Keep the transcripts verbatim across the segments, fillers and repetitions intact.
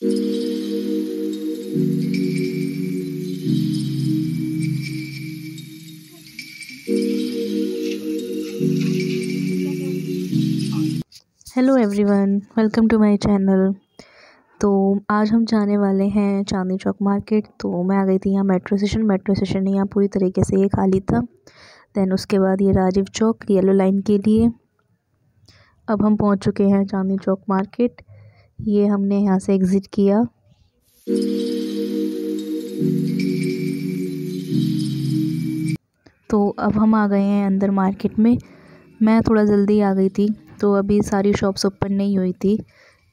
Hello everyone, welcome to my channel. तो आज हम जाने वाले हैं चांदनी चौक मार्केट। तो मैं आ गई थी यहाँ मेट्रो स्टेशन। मेट्रो स्टेशन यहाँ पूरी तरीके से ये खाली था। दैन उसके बाद ये राजीव चौक येलो लाइन के लिए। अब हम पहुँच चुके हैं चांदनी चौक मार्केट। ये हमने यहाँ से एग्ज़िट किया। तो अब हम आ गए हैं अंदर मार्केट में। मैं थोड़ा जल्दी आ गई थी, तो अभी सारी शॉप्स ओपन नहीं हुई थी,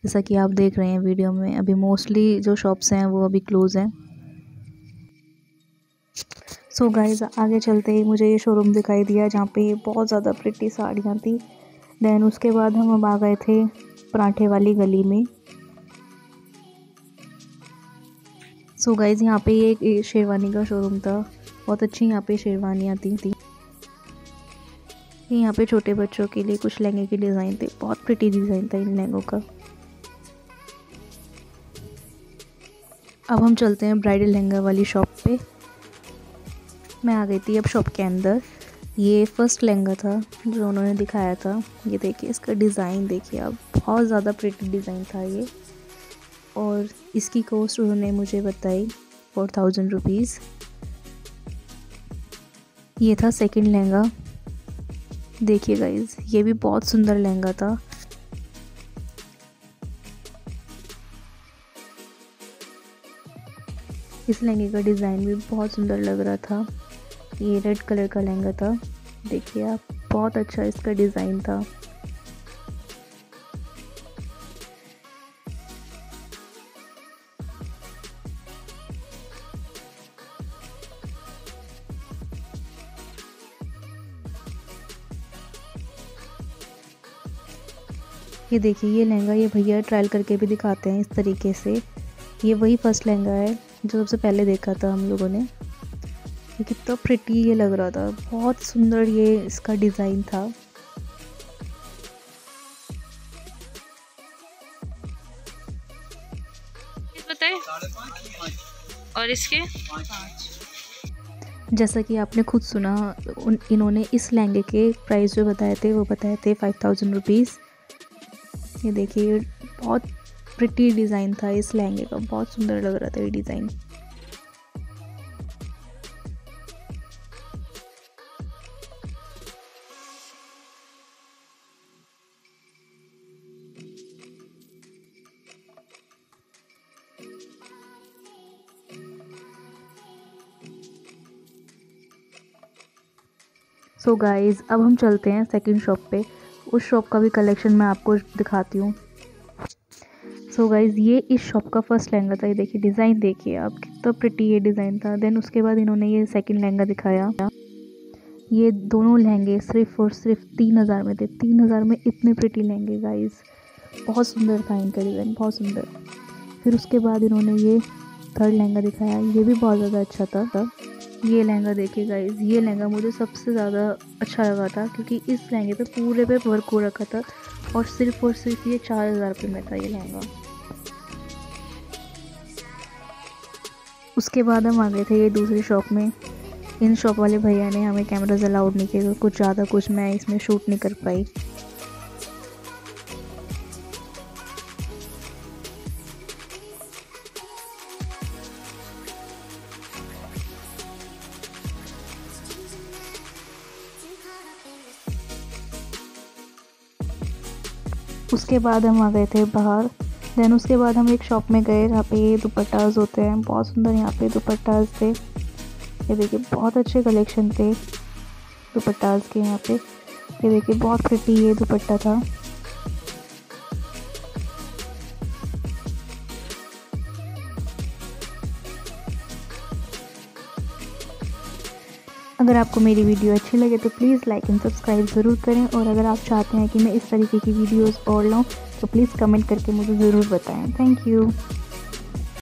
जैसा कि आप देख रहे हैं वीडियो में। अभी मोस्टली जो शॉप्स हैं वो अभी क्लोज़ हैं। सो गाइस, आगे चलते ही मुझे ये शोरूम दिखाई दिया जहाँ पे बहुत ज़्यादा प्रिटी साड़ियाँ थी। दैन उसके बाद हम अब आ गए थे पराठे वाली गली में। सो गाइस, यहाँ पे ये एक शेरवानी का शोरूम था। बहुत अच्छी यहाँ पे शेरवानियाँ थी थी यहाँ पे छोटे बच्चों के लिए कुछ लहंगे की डिज़ाइन थे। बहुत प्रिटी डिज़ाइन था इन लहंगों का। अब हम चलते हैं ब्राइडल लहंगा वाली शॉप पे। मैं आ गई थी अब शॉप के अंदर। ये फर्स्ट लहंगा था जो उन्होंने दिखाया था। ये देखिए, इसका डिज़ाइन देखिए आप, बहुत ज़्यादा प्रिटी डिज़ाइन था ये। और इसकी कॉस्ट उन्होंने मुझे बताई फोर थाउजेंड रुपीज़। ये था सेकंड लहंगा। देखिए गाइज, ये भी बहुत सुंदर लहंगा था। इस लहंगे का डिज़ाइन भी बहुत सुंदर लग रहा था। ये रेड कलर का लहंगा था। देखिए आप, बहुत अच्छा इसका डिज़ाइन था। ये देखिए, ये लहंगा ये भैया ट्रायल करके भी दिखाते हैं इस तरीके से। ये वही फर्स्ट लहंगा है जो सबसे पहले देखा था हम लोगों ने। ये कितना प्रिटी ये लग रहा था, बहुत सुंदर ये इसका डिज़ाइन था। बताए और इसके, जैसा कि आपने खुद सुना, उन इन्होंने इस लहंगे के प्राइस जो बताए थे वो बताए थे फाइव थाउजेंड रुपीज़। ये देखिए, बहुत प्रिटी डिज़ाइन था इस लहंगे का, बहुत सुंदर लग रहा था ये डिज़ाइन। सो so गाइज़, अब हम चलते हैं सेकंड शॉप पे। उस शॉप का भी कलेक्शन मैं आपको दिखाती हूँ। सो so गाइज़, ये इस शॉप का फर्स्ट लहंगा था। ये देखिए, डिज़ाइन देखिए आप, कितना प्रिटी ये डिज़ाइन था। देन उसके बाद इन्होंने ये सेकंड लहंगा दिखाया। ये दोनों लहंगे सिर्फ़ और सिर्फ तीन हज़ार में थे। तीन हज़ार में इतने प्रिटी लहंगे गाइज़, बहुत सुंदर था इनका डिज़ाइन, बहुत सुंदर। फिर उसके बाद इन्होंने ये थर्ड लहंगा दिखाया। ये भी बहुत ज़्यादा अच्छा था तब। ये लहंगा देखिए गाइज़, ये लहंगा मुझे सबसे ज़्यादा अच्छा लगा था, क्योंकि इस लहंगे पे पूरे पे वर्क हो रखा था। और सिर्फ और सिर्फ ये चार हज़ार रुपये में था ये लहंगा। उसके बाद हम आ गए थे ये दूसरी शॉप में। इन शॉप वाले भैया ने हमें कैमराज अलाउड नहीं किए, तो कुछ ज़्यादा कुछ मैं इसमें शूट नहीं कर पाई। उसके बाद हम आ गए थे बाहर। देन उसके बाद हम एक शॉप में गए जहाँ पे ये दुपट्टाज होते हैं। बहुत सुंदर यहाँ पे दुपट्टाज थे। ये देखिए, बहुत अच्छे कलेक्शन थे दुपट्टाज के यहाँ पे। ये देखिए, बहुत प्रिटी ये दुपट्टा था। अगर आपको मेरी वीडियो अच्छी लगे तो प्लीज़ लाइक एंड सब्सक्राइब ज़रूर करें। और अगर आप चाहते हैं कि मैं इस तरीके की वीडियोस और लाऊं, तो प्लीज़ कमेंट करके मुझे ज़रूर बताएं। Thank you.